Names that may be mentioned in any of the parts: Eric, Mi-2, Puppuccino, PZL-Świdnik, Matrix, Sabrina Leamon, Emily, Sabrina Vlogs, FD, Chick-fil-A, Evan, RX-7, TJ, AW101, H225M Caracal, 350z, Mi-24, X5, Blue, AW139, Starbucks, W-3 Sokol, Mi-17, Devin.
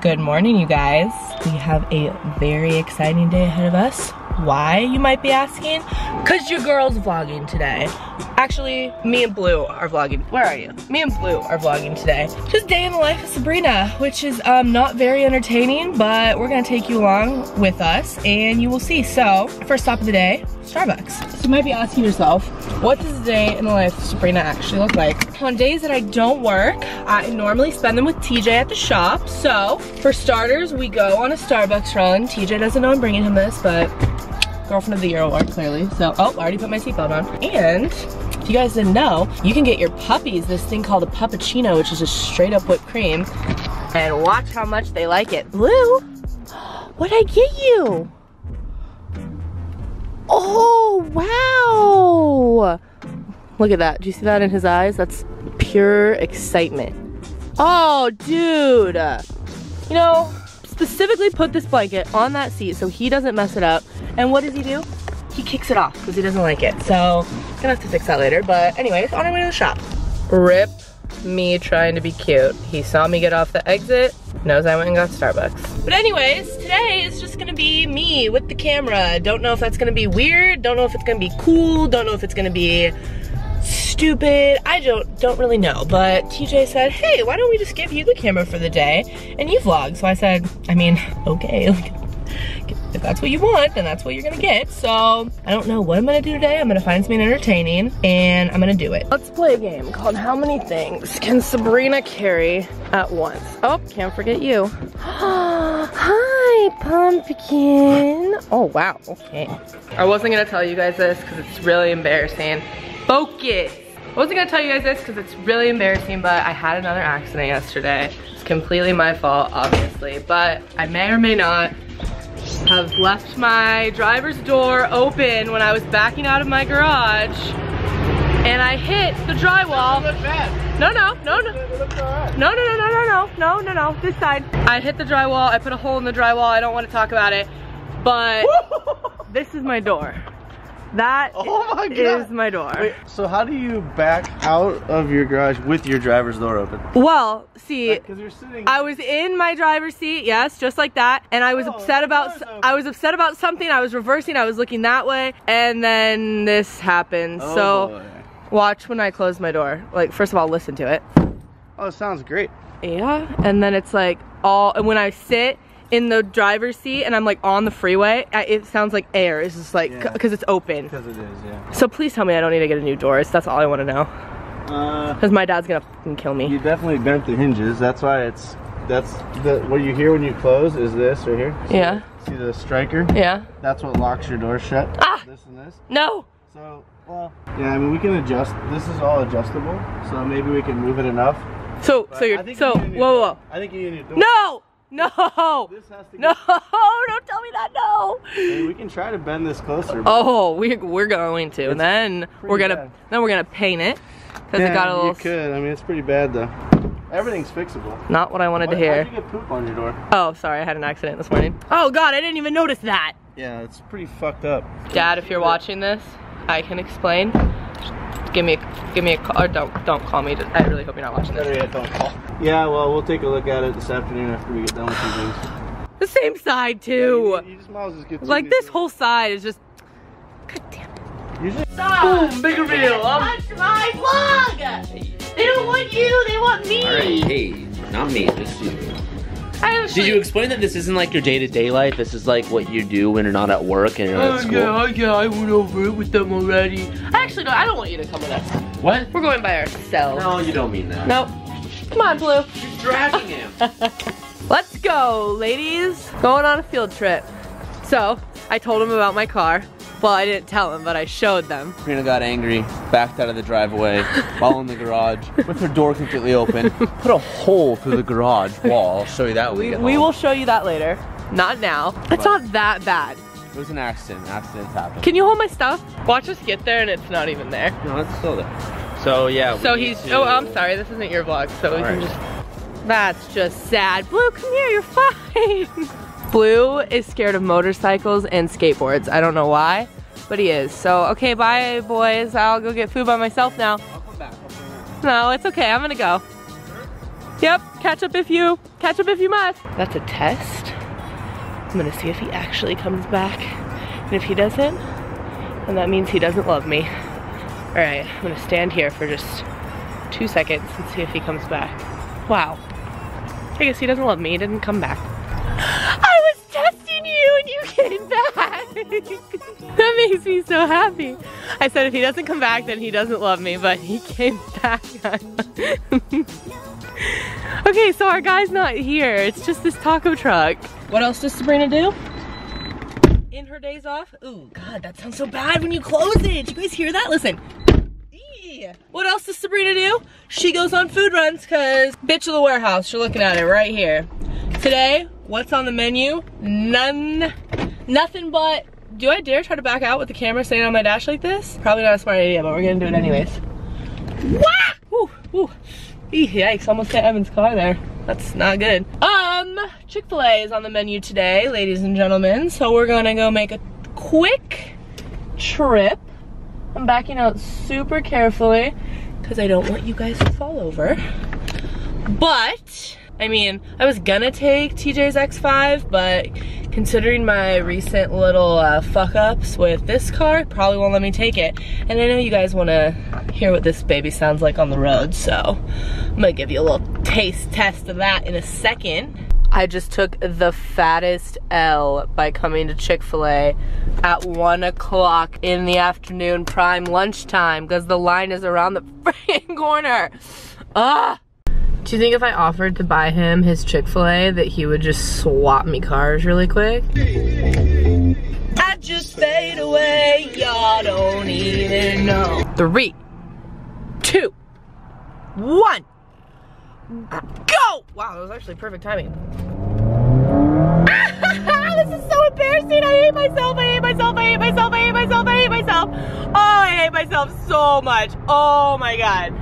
Good morning, you guys. We have a very exciting day ahead of us. Why, you might be asking? Cause your girl's vlogging today. Actually, me and Blue are vlogging. Where are you? Me and Blue are vlogging today. Just day in the life of Sabrina, which is not very entertaining, but we're gonna take you along with us and you will see. So, first stop of the day, Starbucks. So you might be asking yourself, what does a day in the life of Sabrina actually look like? On days that I don't work, I normally spend them with TJ at the shop. So, for starters, we go on a Starbucks run. TJ doesn't know I'm bringing him this, but Girlfriend of the Year award, clearly. So, oh, I already put my seatbelt on. And if you guys didn't know, you can get your puppies this thing called a Puppuccino, which is just straight up whipped cream. And watch how much they like it. Blue, what'd I get you? Oh, wow. Look at that. Do you see that in his eyes? That's pure excitement. Oh, dude. You know, specifically put this blanket on that seat so he doesn't mess it up. And what does he do? He kicks it off because he doesn't like it. So, gonna have to fix that later. But anyways, on our way to the shop. Rip me trying to be cute. He saw me get off the exit, knows I went and got Starbucks. But anyways, today is just gonna be me with the camera. Don't know if that's gonna be weird. Don't know if it's gonna be cool. Don't know if it's gonna be stupid. I don't really know. But TJ said, hey, why don't we just give you the camera for the day and you vlog? So I said, I mean, okay. If that's what you want, then that's what you're gonna get. So, I don't know what I'm gonna do today. I'm gonna find something entertaining, and I'm gonna do it. Let's play a game called How Many Things Can Sabrina Carry at Once? Oh, can't forget you. Hi, pumpkin. Oh, wow, okay. I wasn't gonna tell you guys this because it's really embarrassing. Focus. I wasn't gonna tell you guys this because it's really embarrassing, but I had another accident yesterday. It's completely my fault, obviously, but I may or may not have left my driver's door open when I was backing out of my garage and I hit the drywall. No, this side. I hit the drywall, I put a hole in the drywall, I don't want to talk about it, but this is my door. That is my door. Wait, so how do you back out of your garage with your driver's door open? Well, see, like, you're sitting... I was in my driver's seat, yes, just like that, and I was upset about something. I was reversing, I was looking that way, and then this happened. Oh, so boy. Watch when I close my door. Like, first of all, listen to it. Oh, it sounds great. Yeah, and then it's like all, and when I sit in the driver's seat and I'm like on the freeway, it sounds like air. It's just like, yeah, cause it's open. Cause it is, yeah. So please tell me I don't need to get a new door. That's all I want to know. Cause my dad's gonna fucking kill me. You definitely bent the hinges. That's why it's, that's the, what you hear when you close is this right here. See, yeah. See the striker? Yeah. That's what locks your door shut. Ah! This and this. No! So, well, yeah, I mean, we can adjust. This is all adjustable. So maybe we can move it enough. So, but so you're, so, you whoa. I think you need a door. No! No! This has to, no! Don't tell me that, no! Hey, we can try to bend this closer. Oh, we're going to. And then we're gonna paint it. Because yeah, it got a little... you could. I mean, it's pretty bad, though. Everything's fixable. Not what I wanted to hear. How'd you get poop on your door? Oh, sorry. I had an accident this morning. Oh, God. I didn't even notice that. Yeah, it's pretty fucked up. Dad, if you're watching this, I can explain. Give me a call, or don't call me. I really hope you're not watching this. Yeah, don't call. Yeah, well, we'll take a look at it this afternoon after we get done with these things. The same side too. Yeah, you just might as well get like this whole side is just. God damn it. You just... Stop. Boom, big reveal. Watch my vlog. They don't want you. They want me. All right, hey, not me. This is you. Did you explain that this isn't like your day-to-day life? This is like what you do when you're not at work and you're at school? Yeah, I went over it with them already. Actually, no, I don't want you to come with us. What? We're going by ourselves. No, you don't mean that. Nope. Come on, Blue. You're dragging him. Let's go, ladies. Going on a field trip. So, I told him about my car. Well, I didn't tell him, but I showed them. Sabrina got angry, backed out of the driveway, while in the garage, with her door completely open, put a hole through the garage wall. I'll show you that when we get home. We will show you that later. Not now. But it's not that bad. It was an accident. Accidents happen. Can you hold my stuff? Watch us get there and it's not even there. No, it's still there. So, yeah. So he's, oh, I'm sorry. This isn't your vlog, so we can just, that's just sad. Blue, come here. You're fine. Blue is scared of motorcycles and skateboards. I don't know why, but he is. So, okay, bye, boys. I'll go get food by myself now. I'll come back. No, it's okay. I'm gonna go. Yep, catch up if you must. That's a test. I'm gonna see if he actually comes back. And if he doesn't, then that means he doesn't love me. All right, I'm gonna stand here for just 2 seconds and see if he comes back. Wow, I guess he doesn't love me, he didn't come back. I was testing you and you came back. That makes me so happy. I said if he doesn't come back, then he doesn't love me, but he came back. Okay, so our guy's not here. It's just this taco truck. What else does Sabrina do in her days off? Ooh, God, that sounds so bad when you close it. Did you guys hear that? Listen. Eee. What else does Sabrina do? She goes on food runs because bitch of the warehouse. You're looking at it right here. Today, what's on the menu? None. Nothing but, do I dare try to back out with the camera staying on my dash like this? Probably not a smart idea, but we're going to do it anyways. Wah! Woo! Yikes, almost hit Evan's car there. That's not good. Chick-fil-A is on the menu today, ladies and gentlemen. So we're gonna go make a quick trip. I'm backing out super carefully because I don't want you guys to fall over. But, I mean, I was gonna take TJ's X5, but considering my recent little fuck-ups with this car, probably won't let me take it. And I know you guys wanna hear what this baby sounds like on the road, so I'm gonna give you a little taste test of that in a second. I just took the fattest L by coming to Chick-fil-A at 1 o'clock in the afternoon, prime lunchtime, because the line is around the freaking corner. Ugh! Do you think if I offered to buy him his Chick-fil-A that he would just swap me cars really quick? I just fade away, y'all don't even know. 3, 2, 1, go! Wow, that was actually perfect timing. This is so embarrassing, I hate myself, I hate myself, I hate myself, I hate myself, I hate myself. Oh, I hate myself so much, oh my God.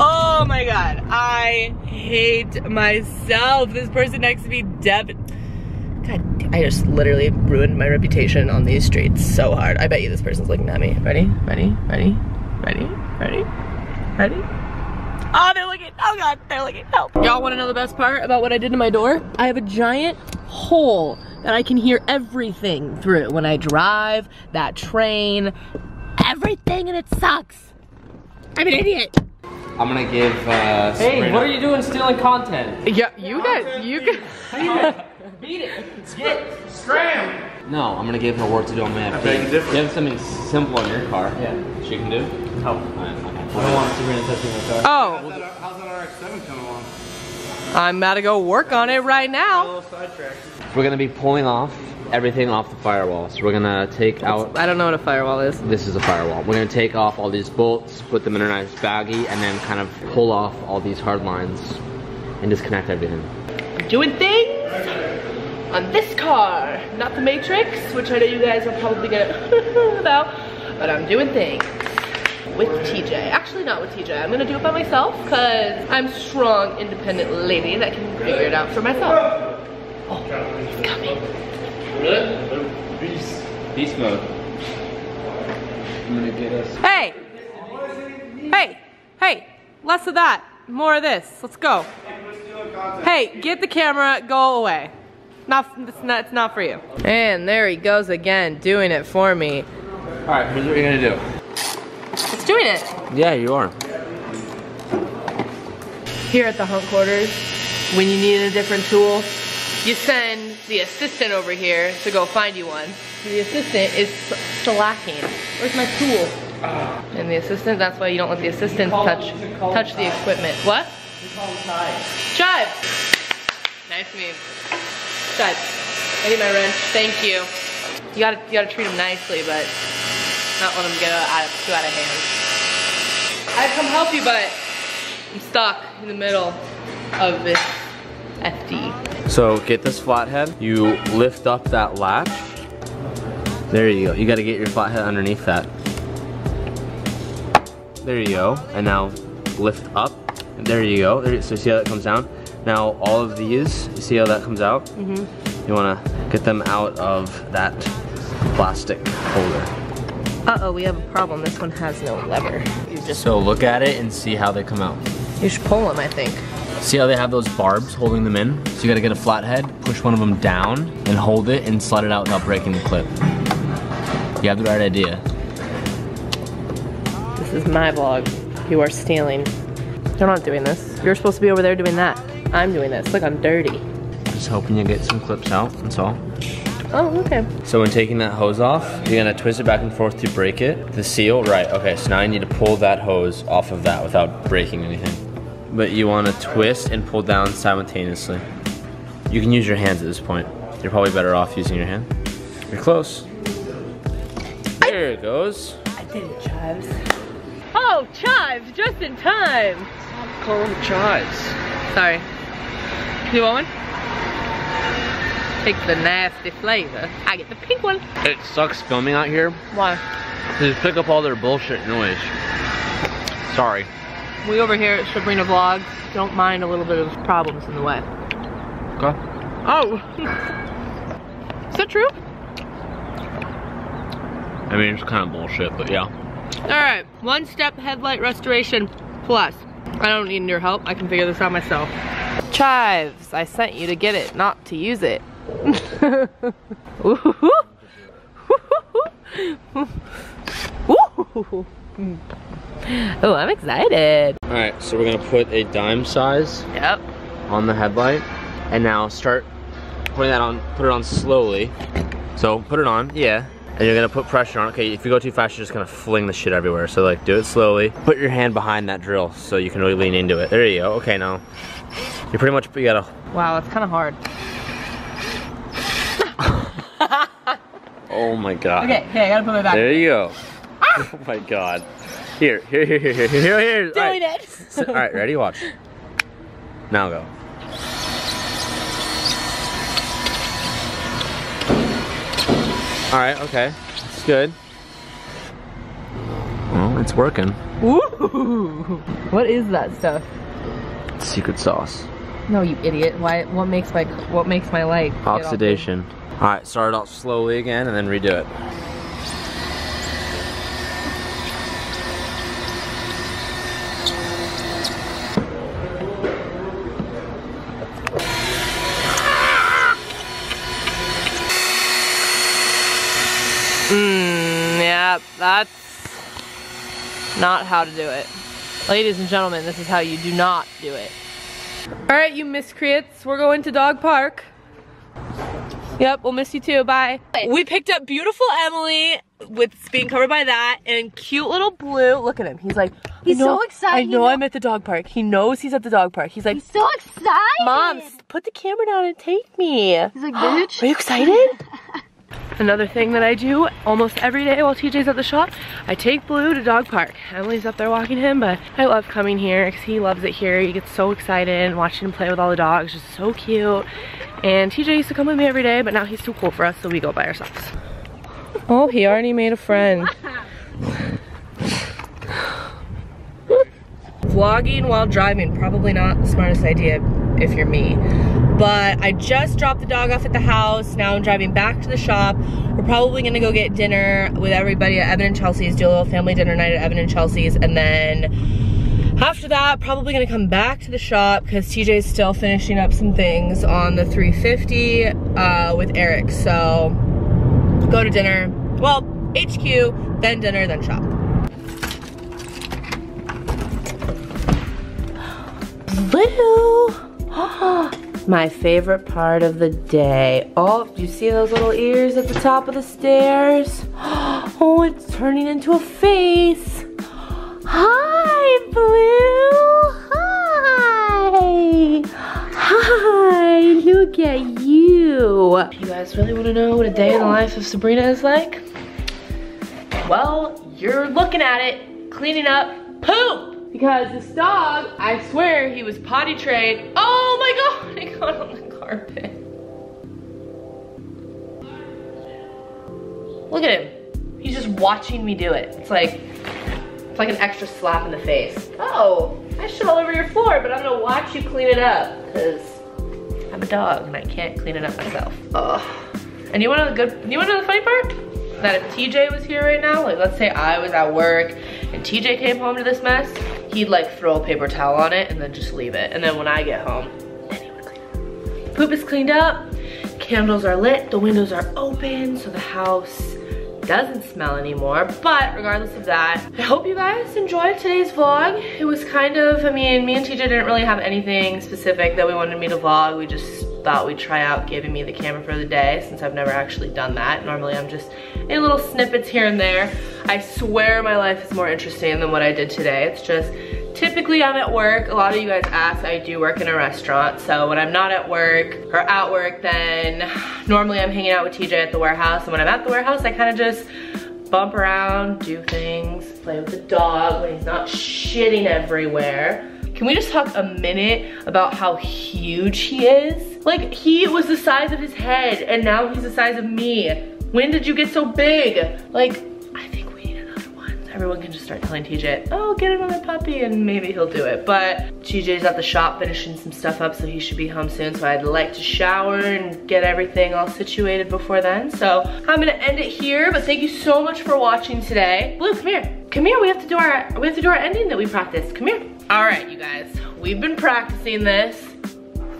Oh my God, I hate myself. This person next to me, Devin. God, I just literally ruined my reputation on these streets so hard. I bet you this person's looking at me. Ready, ready, ready, ready, ready, ready. Oh, they're looking, oh God, they're looking, help. Y'all wanna know the best part about what I did to my door? I have a giant hole that I can hear everything through when I drive, that train, everything, and it sucks. I'm an idiot. I'm gonna give Sabrina. Hey, what are you doing stealing content? Yeah, you guys, you guys. Beat it. Get scram. No, I'm gonna give her work to do on my FD. You have something simple on your car. Yeah. She can do? Oh. Right, okay. I don't want Sabrina touching my car. Oh. How's that RX-7 coming along? I'm about to go work on it right now. A little sidetrack. We're gonna be pulling off everything off the firewall. So we're gonna take out. I don't know what a firewall is. This is a firewall. We're gonna take off all these bolts, put them in a nice baggie, and then kind of pull off all these hard lines and disconnect everything. I'm doing things on this car, not the Matrix, which I know you guys are probably gonna about, but I'm doing things with TJ. Actually, not with TJ. I'm gonna do it by myself because I'm strong, independent lady that can figure it out for myself. Oh, he's coming. Beast mode. I'm gonna get us. Hey! Hey! Hey! Less of that. More of this. Let's go. Hey, get the camera. Go away. It's not for you. And there he goes again, doing it for me. Alright, here's what you're gonna do. It's doing it. Yeah, you are. Here at the Hunt Quarters, when you need a different tool, you send the assistant over here to go find you one. The assistant is slacking. Where's my tool? And the assistant, that's why you don't let the assistant touch the equipment. What? We call them chives. Chives! Nice move. Chives. I need my wrench, thank you. You gotta treat them nicely, but not let them get too out of hand. I'd come help you, but I'm stuck in the middle of this FD. So get this flathead, you lift up that latch. There you go, you gotta get your flathead underneath that. There you go, and now lift up. There you go, so see how that comes down? Now all of these, you see how that comes out? Mm-hmm. You wanna get them out of that plastic holder. Uh-oh, we have a problem, this one has no lever. So look at it and see how they come out. You should pull them, I think. See how they have those barbs holding them in? So you gotta get a flathead, push one of them down, and hold it and slide it out without breaking the clip. You have the right idea. This is my vlog. You are stealing. You're not doing this. You're supposed to be over there doing that. I'm doing this. Look, I'm dirty. Just hoping you get some clips out, that's all. Oh, okay. So when taking that hose off, you're gonna twist it back and forth to break it. The seal, right, okay, so now I need to pull that hose off of that without breaking anything. But you wanna twist and pull down simultaneously. You can use your hands at this point. You're probably better off using your hand. You're close. There it goes. I did it, Chives. Oh, Chives, just in time. Stop calling them Chives. Sorry. You want one? Pick the nasty flavor. I get the pink one. It sucks filming out here. Why? They just pick up all their bullshit noise. Sorry. We over here at Sabrina Vlogs don't mind a little bit of problems in the way. Okay. Oh. Is that true? I mean, it's kind of bullshit, but yeah. All right, one step headlight restoration plus. I don't need your help. I can figure this out myself. Chives, I sent you to get it, not to use it. Oh, I'm excited. All right, so we're gonna put a dime size on the headlight, and now start putting that on, put it on slowly. So put it on, yeah, and you're gonna put pressure on it. Okay, if you go too fast, you're just gonna fling the shit everywhere. So like, do it slowly. Put your hand behind that drill so you can really lean into it. There you go, okay now. You pretty much, you gotta. Wow, that's kinda hard. Oh my god. Okay, okay, I gotta put my back. There you go. Ah! Oh my god. Here. Doing it. So, all right, ready? Watch. Now go. All right, okay. It's good. Well, it's working. Ooh. What is that stuff? It's secret sauce. No, you idiot. Why? What makes my light? Oxidation. All right, start it off slowly again and then redo it. Yeah, that's not how to do it. Ladies and gentlemen, this is how you do not do it. All right, you miscreants, we're going to dog park. Yep, we'll miss you too, bye. We picked up beautiful Emily with being covered by that and cute little Blue. Look at him, he's like, he's so excited. I know I'm at the dog park. He knows he's at the dog park. He's like, he's so excited. Mom, put the camera down and take me. He's like, bitch. Are you excited? Another thing that I do almost every day while TJ's at the shop, I take Blue to dog park. Emily's up there walking him, but I love coming here because he loves it here. He gets so excited and watching him play with all the dogs, just so cute. And TJ used to come with me every day, but now he's too cool for us, so we go by ourselves. Oh, he already made a friend. Vlogging while driving, probably not the smartest idea if you're me. But I just dropped the dog off at the house. Now I'm driving back to the shop. We're probably gonna go get dinner with everybody at Evan and Chelsea's, do a little family dinner night at Evan and Chelsea's, and then after that, probably gonna come back to the shop because TJ's still finishing up some things on the 350 with Eric. So go to dinner, well, HQ, then dinner, then shop. Blue. My favorite part of the day. Oh, do you see those little ears at the top of the stairs? Oh, it's turning into a face. Hi, Blue. Hi. Hi, look at you. If you guys really want to know what a day in the life of Sabrina is like, well, you're looking at it, cleaning up poop. Because this dog, I swear he was potty trained. Oh my god, it got on the carpet. Look at him. He's just watching me do it. It's like an extra slap in the face. Oh, I shit all over your floor, but I'm gonna watch you clean it up. Because I'm a dog and I can't clean it up myself. Ugh. And you wanna know the funny part? that if TJ was here right now, like let's say I was at work and TJ came home to this mess, he'd like throw a paper towel on it and then just leave it. And then when I get home, then he would clean it up. Poop is cleaned up, candles are lit, the windows are open, so the house doesn't smell anymore. But regardless of that, I hope you guys enjoyed today's vlog. It was kind of, I mean, me and TJ didn't really have anything specific that we wanted me to vlog. We just thought we'd try out giving me the camera for the day, since I've never actually done that. Normally I'm just in little snippets here and there. I swear my life is more interesting than what I did today. It's just, typically I'm at work. A lot of you guys ask, I do work in a restaurant. So when I'm not at work or at work, then normally I'm hanging out with TJ at the warehouse. And when I'm at the warehouse, I kind of just bump around, do things, play with the dog when he's not shitting everywhere. Can we just talk a minute about how huge he is? Like, he was the size of his head and now he's the size of me. When did you get so big? Like, I think we need another one. Everyone can just start telling TJ, oh, get another puppy and maybe he'll do it. But TJ's at the shop finishing some stuff up, so he should be home soon. So I'd like to shower and get everything all situated before then. So I'm gonna end it here, but thank you so much for watching today. Blue, come here. Come here, we have to do our ending that we practiced. Come here. All right, you guys, we've been practicing this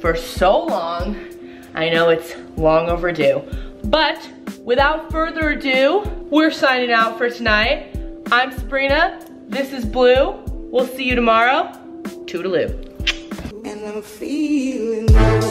for so long. I know it's long overdue, but without further ado, we're signing out for tonight. I'm Sabrina, this is Blue. We'll see you tomorrow. Toodaloo. And I'm feeling